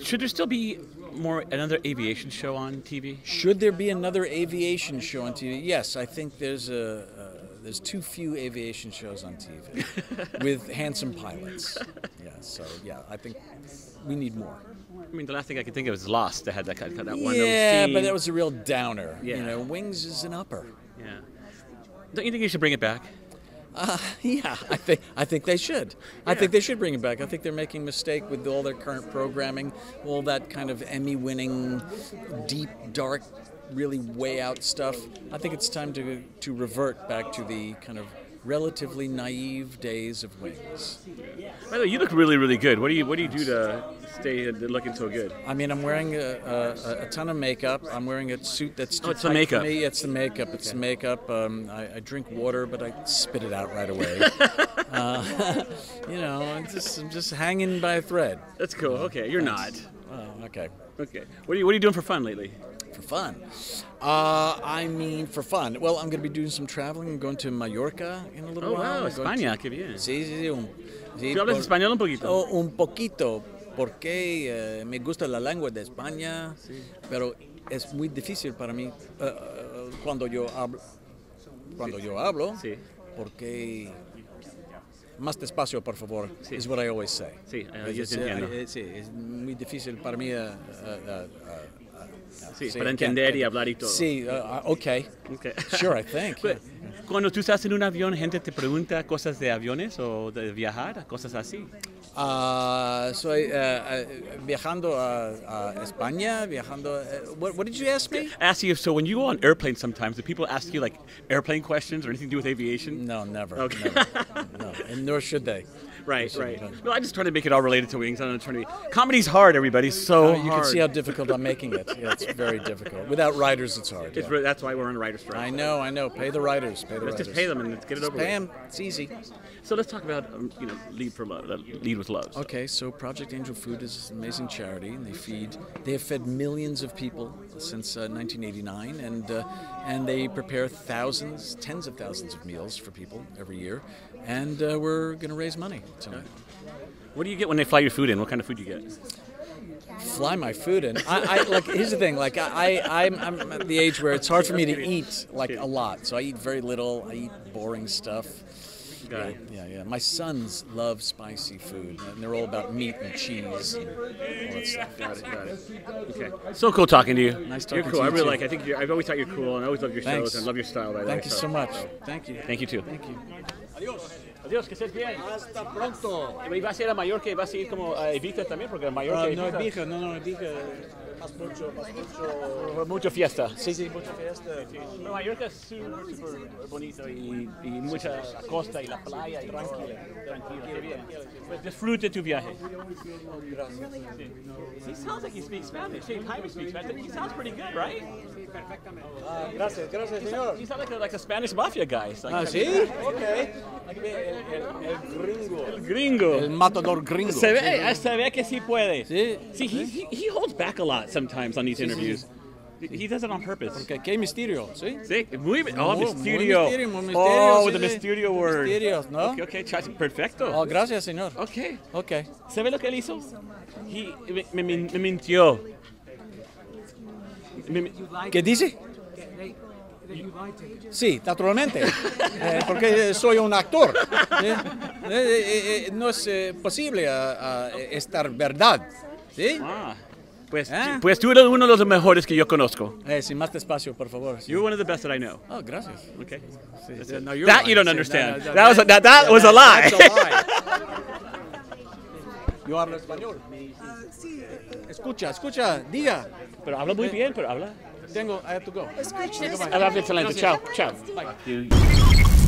Should there still be another aviation show on TV? Should there be another aviation show on TV? Yes, I think there's too few aviation shows on TV with handsome pilots. Yeah, so yeah, I think we need more. I mean, the last thing I could think of is Lost. They had that one. Yeah, but that was a real downer. Yeah. You know, Wings is an upper. Yeah. Don't you think you should bring it back? Yeah, I think they should. Yeah. I think they should bring it back. I think they're making a mistake with all their current programming, all that kind of Emmy-winning, deep, dark, really way out stuff. I think it's time to revert back to the kind of relatively naive days of Wings. By the way, you look really, really good. What do you do to stay looking so good? I mean, I'm wearing a ton of makeup. I'm wearing a suit that's too tight for me. It's the makeup. It's the makeup. I drink water, but I spit it out right away. You know, I'm just hanging by a thread. That's cool. Okay, you're not. Oh, okay. Okay. What are you doing for fun lately? For fun. I mean, for fun. Well, I'm going to be doing some traveling. I'm going to Mallorca in a little while. Oh, wow, España, qué bien. Sí, sí, sí. ¿Tú hablas español un poquito? Oh, un poquito, porque me gusta la lengua de España, sí. Pero es muy difícil para mí cuando yo hablo, sí. Porque... Más despacio, por favor, sí. Is what I always say. Sí, yo te entiendo. Sí, es muy difícil para mí... sí, para entender y hablar y todo. Sí, okay. Sure, I think. But, yeah. Cuando tú estás en un avión, ¿gente te pregunta cosas de aviones o de viajar, cosas así? Viajando a España, viajando... what did you ask me? I asked you, so when you go on airplanes sometimes, do people ask you, like, airplane questions or anything to do with aviation? No, never. Okay. Never. No, and nor should they. Right, right. No, I just try to make it all related to Wings. I don't try to make... Comedy's hard, everybody. So you can see how difficult I'm making it. Yeah, it's very difficult. Without writers, it's hard. Yeah. That's why we're on writers' strike. I know. Pay the writers. Let's just pay them and let's get it over with. Pay them. It's easy. So let's talk about Lead with Love. So. Okay. So Project Angel Food is an amazing charity, and they have fed millions of people since 1989, and they prepare thousands, tens of thousands of meals for people every year, and we're going to raise money. Tonight. What do you get when they fly your food in? What kind of food do you get? Fly my food in? I like. Here's the thing. Like I'm at the age where it's hard for me to eat like a lot. So I eat very little. I eat boring stuff. Yeah. My sons love spicy food, and they're all about meat and cheese and all that stuff. Got it. Okay. So cool talking to you. Nice talking to you. You're cool. I've always thought you're cool, and I always love your shows, and I love your style. Thank you so much. Thank you too. Thank you. Adiós, que estés bien. Hasta pronto. ¿Y vas a ir a Mallorca y vas a ir como a Ibiza también? Porque Mallorca no, Ibiza. Mucho fiesta. Sí, mucha fiesta. Pero Mallorca es súper bonito y mucha costa y la playa y tranquilo. Qué bien. Pues disfrute tu viaje. Gracias. He sounds like he speaks Spanish. He kind of speaks Spanish. He sounds pretty good, right? Gracias, señor. He sounds like a Spanish mafia guy. ¿Sí? Okay. El gringo. El matador gringo. Se ve que sí puede. Sí. See, he holds back a lot sometimes on these interviews. He does it on purpose. Okay, qué misterio, ¿sí? Sí, muy misterio. Oh, the misterio word. Misterios, ¿no? Okay, perfecto. Oh, gracias, señor. Okay. ¿Sabe lo que él hizo? He me mintió. ¿Qué dice? Sí, naturalmente, porque soy un actor. No es posible estar verdad. ¿Sí? Pues tú eres uno de los mejores que yo conozco. Sin más despacio, por favor. Sí. You're one of the best that I know. Oh, gracias. Okay. Sí. No, that you don't understand. No, that was a lie. That's a lie. Yo hablo español. Sí. Escucha, diga. Pero habla muy bien, pero habla. I have to go. It's good. Have a good time. Ciao. Bye.